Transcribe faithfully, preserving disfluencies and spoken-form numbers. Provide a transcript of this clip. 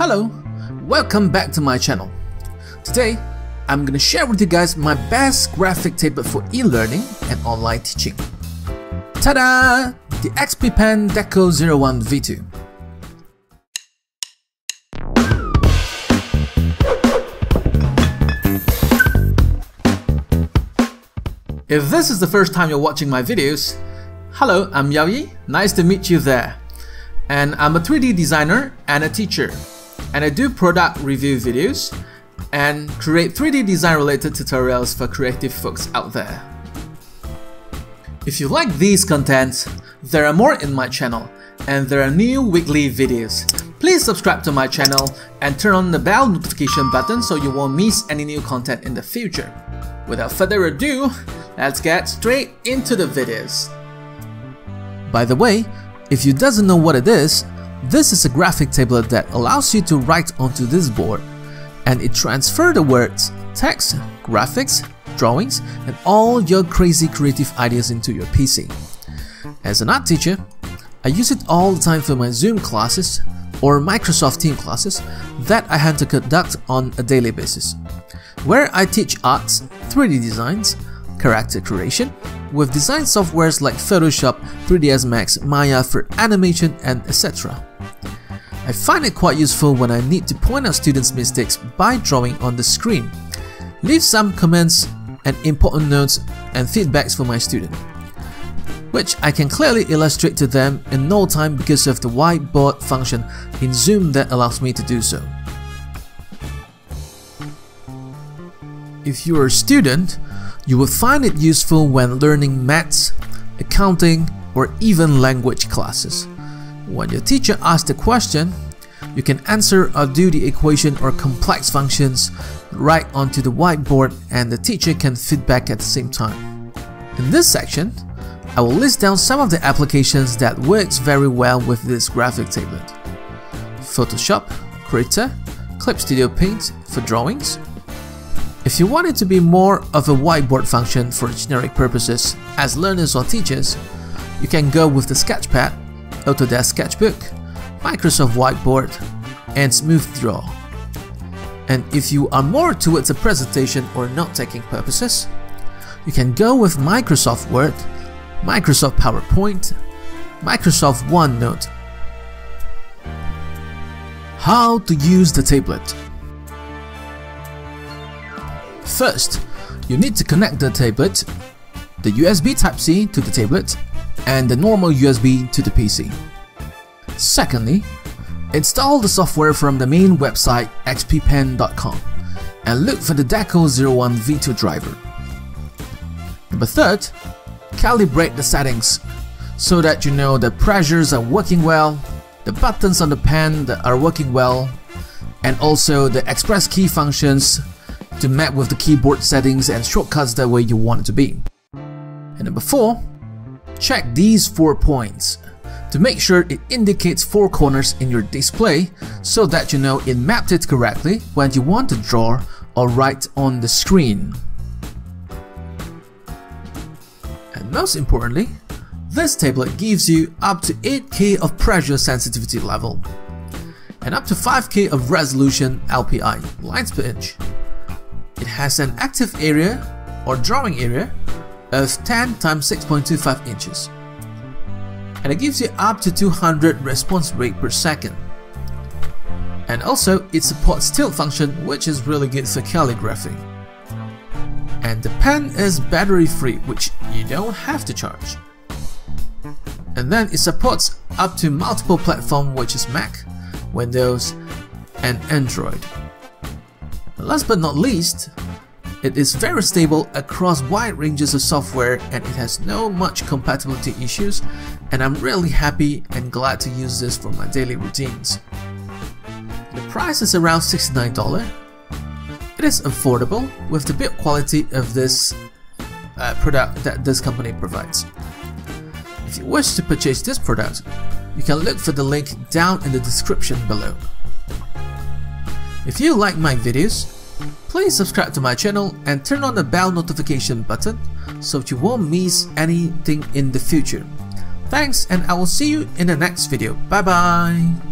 Hello, welcome back to my channel. Today, I'm gonna share with you guys my best graphic template for e-learning and online teaching. Ta-da! The X P-Pen Deco zero one V two. If this is the first time you're watching my videos, hello, I'm Yao Yi, nice to meet you there. And I'm a three D designer and a teacher. And I do product review videos and create three D design related tutorials for creative folks out there. If you like these contents, there are more in my channel and there are new weekly videos. Please subscribe to my channel and turn on the bell notification button so you won't miss any new content in the future. Without further ado, let's get straight into the videos. By the way, if you doesn't know what it is, this is a graphic template that allows you to write onto this board, and it transfers the words, text, graphics, drawings, and all your crazy creative ideas into your P C. As an art teacher, I use it all the time for my Zoom classes or Microsoft Teams classes that I had to conduct on a daily basis, where I teach arts, three D designs, character creation, with design softwares like Photoshop, three D S Max, Maya for animation, and et cetera. I find it quite useful when I need to point out students' mistakes by drawing on the screen, leave some comments and important notes and feedbacks for my student, which I can clearly illustrate to them in no time because of the whiteboard function in Zoom that allows me to do so. If you're a student, you will find it useful when learning maths, accounting, or even language classes. When your teacher asks a question, you can answer or do the equation or complex functions right onto the whiteboard, and the teacher can feedback at the same time. In this section, I will list down some of the applications that works very well with this graphic template: Photoshop, Krita, Clip Studio Paint for drawings. If you want it to be more of a whiteboard function for generic purposes as learners or teachers, you can go with the Sketchpad, Autodesk Sketchbook, Microsoft Whiteboard, and Smooth Draw. And if you are more towards a presentation or note-taking purposes, you can go with Microsoft Word, Microsoft PowerPoint, Microsoft OneNote. How to use the template. First, you need to connect the tablet, the U S B Type-C to the tablet, and the normal U S B to the P C. Secondly, install the software from the main website X P pen dot com and look for the Deco zero one V two driver. Number third, calibrate the settings so that you know the pressures are working well, the buttons on the pen that are working well, and also the express key functions to map with the keyboard settings and shortcuts that way you want it to be. And number four, check these four points to make sure it indicates four corners in your display so that you know it mapped it correctly when you want to draw or write on the screen. And most importantly, this template gives you up to eight K of pressure sensitivity level and up to five K of resolution L P I, lines per inch. It has an active area or drawing area of ten times six point two five inches, and it gives you up to two hundred response rate per second. And also it supports tilt function, which is really good for calligraphy. And the pen is battery free, which you don't have to charge. And then it supports up to multiple platforms, which is Mac, Windows, and Android. Last but not least, it is very stable across wide ranges of software, and it has no much compatibility issues, and I'm really happy and glad to use this for my daily routines. The price is around sixty-nine dollars. It is affordable with the build quality of this uh, product that this company provides. If you wish to purchase this product, you can look for the link down in the description below. If you like my videos, please subscribe to my channel and turn on the bell notification button so you won't miss anything in the future. Thanks, and I will see you in the next video. Bye bye!